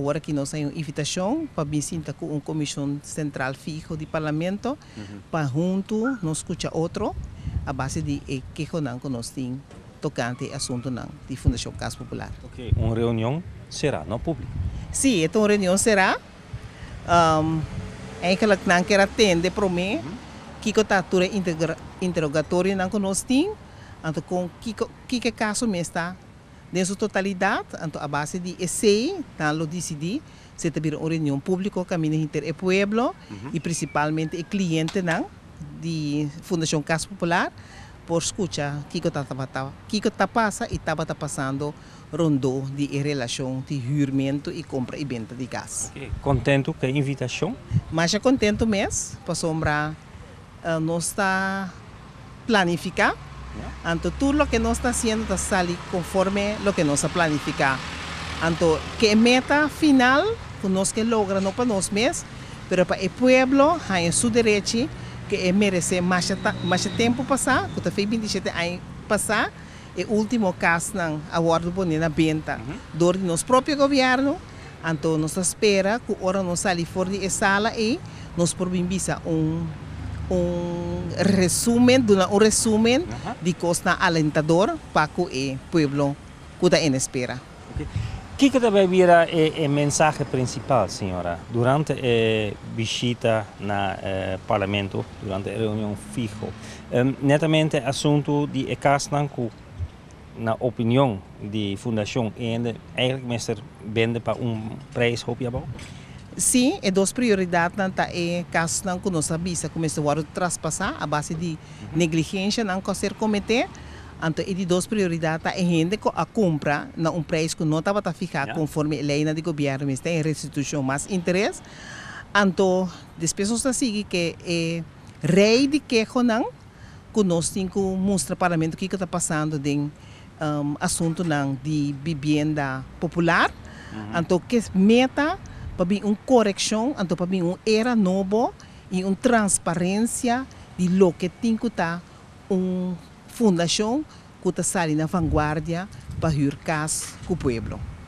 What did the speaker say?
Agora que nós temos invitação para visitar com uma comissão central fixa do parlamento, para junto nós escutar outro, a base de que nós temos tocante assunto de Fundação Casa Popular. Ok, uma reunião será, não pública? Sim, então uma reunião será. Eigenlijk dan keer atende pro me, kiko tatura interrogatório na conostin, anto com kiko caso mesta, dentro totalidade, anto a base de essay, tan lo decidi, se teve uma reunião pública caminho inter e pueblo e principalmente o cliente nan de Fundação Casa Popular, por escuta kiko tá passa e tava tá passando rondou de relação de jurmento e compra e venda de gás. Okay. Contento com a invitação? Mas já contento mesmo, para sombra nós está planificar, então tudo o que nós está fazendo está saindo conforme o que nós está planificar. Então que a meta final que nós que logra não para nós mesmos, mas para o povo tem seu direito que merece mais tempo passar, que está 27 anos passar. E último caso não aguardo por na venda do nosso próprio governo, então nós espera que agora nós saímos fora de sala e nós provincia um resumo de coisa alentador para que o povo cuida em espera. Okay. Que deve vir a mensagem principal, senhora, durante a visita na parlamento, durante a reunião fixa, netamente assunto de Casnancu. Na opinião de Fundashon E Hende, eigenlijk meester bende para prijs hoop je wel? Sim, é duas prioridades nanta é caso não que nós avisa começou a ultrapassar a base de negligência não conseguir cometer, então é de duas prioridades a gente que a compra na preço que não estava a ficar conforme a lei na de governo, mas tem restituição mais interesse, então depois nós seguimos que é rei de queijo não que nós temos que mostrar ao parlamento o que está passando dentro assunto não de vivienda popular, então que meta para vir uma correção, então para vir uma era nova e uma transparência de lo que tem que estar uma fundação que está saindo na vanguarda para ajudar o povo.